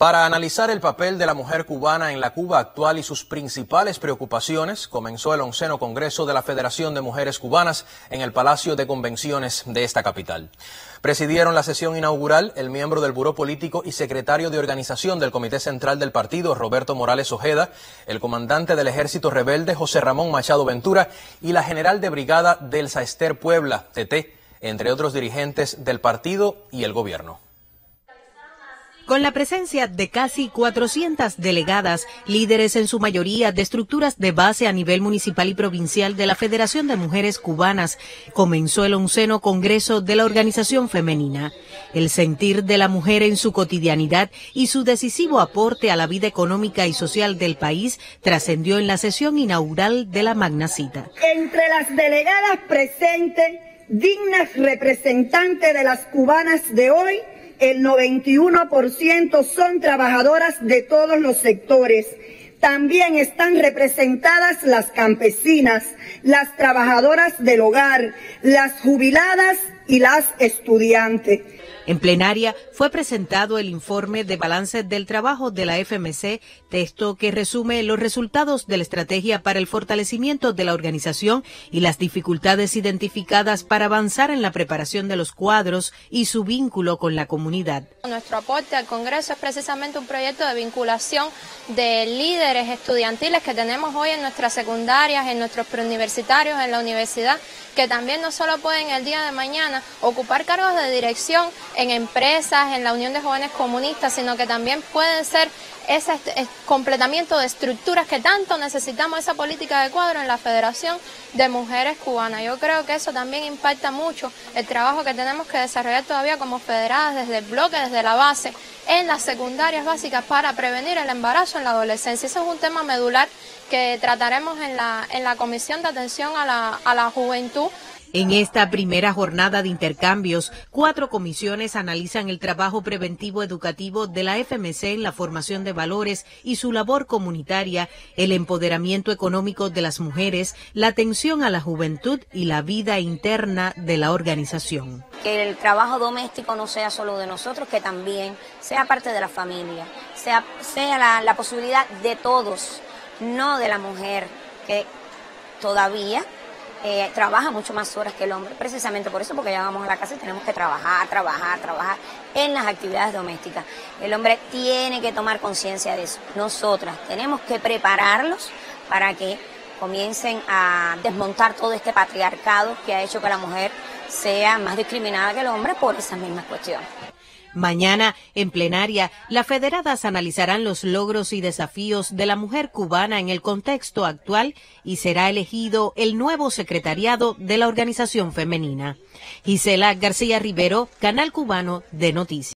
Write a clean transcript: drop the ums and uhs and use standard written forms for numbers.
Para analizar el papel de la mujer cubana en la Cuba actual y sus principales preocupaciones, comenzó el 11º Congreso de la Federación de Mujeres Cubanas en el Palacio de Convenciones de esta capital. Presidieron la sesión inaugural el miembro del Buró Político y secretario de Organización del Comité Central del Partido, Roberto Morales Ojeda, el comandante del Ejército Rebelde, José Ramón Machado Ventura, y la general de brigada Elsa Esther Puebla, TT, entre otros dirigentes del partido y el gobierno. Con la presencia de casi 400 delegadas, líderes en su mayoría de estructuras de base a nivel municipal y provincial de la Federación de Mujeres Cubanas, comenzó el 11º Congreso de la Organización Femenina. El sentir de la mujer en su cotidianidad y su decisivo aporte a la vida económica y social del país trascendió en la sesión inaugural de la magna cita. Entre las delegadas presentes, dignas representantes de las cubanas de hoy, el 91% son trabajadoras de todos los sectores. También están representadas las campesinas, las trabajadoras del hogar, las jubiladas y las estudiantes. En plenaria fue presentado el informe de balance del trabajo de la FMC, texto que resume los resultados de la estrategia para el fortalecimiento de la organización y las dificultades identificadas para avanzar en la preparación de los cuadros y su vínculo con la comunidad. Nuestro aporte al Congreso es precisamente un proyecto de vinculación de líderes estudiantiles que tenemos hoy en nuestras secundarias, en nuestros preuniversitarios, en la universidad, que también no solo pueden el día de mañana ocupar cargos de dirección en empresas, en la Unión de Jóvenes Comunistas, sino que también pueden ser ese completamiento de estructuras que tanto necesitamos, esa política de cuadro en la Federación de Mujeres Cubanas. Yo creo que eso también impacta mucho el trabajo que tenemos que desarrollar todavía como federadas desde el bloque, desde la base, en las secundarias básicas para prevenir el embarazo en la adolescencia. Ese es un tema medular que trataremos en la Comisión de Atención a la Juventud. En esta primera jornada de intercambios, 4 comisiones analizan el trabajo preventivo educativo de la FMC en la formación de valores y su labor comunitaria, el empoderamiento económico de las mujeres, la atención a la juventud y la vida interna de la organización. Que el trabajo doméstico no sea solo de nosotros, que también sea parte de la familia, sea la posibilidad de todos, no de la mujer, que todavía trabaja mucho más horas que el hombre, precisamente por eso, porque ya vamos a la casa y tenemos que trabajar en las actividades domésticas. El hombre tiene que tomar conciencia de eso. Nosotras tenemos que prepararlos para que comiencen a desmontar todo este patriarcado que ha hecho que la mujer sea más discriminada que el hombre por esas mismas cuestiones. Mañana, en plenaria, las federadas analizarán los logros y desafíos de la mujer cubana en el contexto actual y será elegido el nuevo secretariado de la organización femenina. Gisela García Rivero, Canal Cubano de Noticias.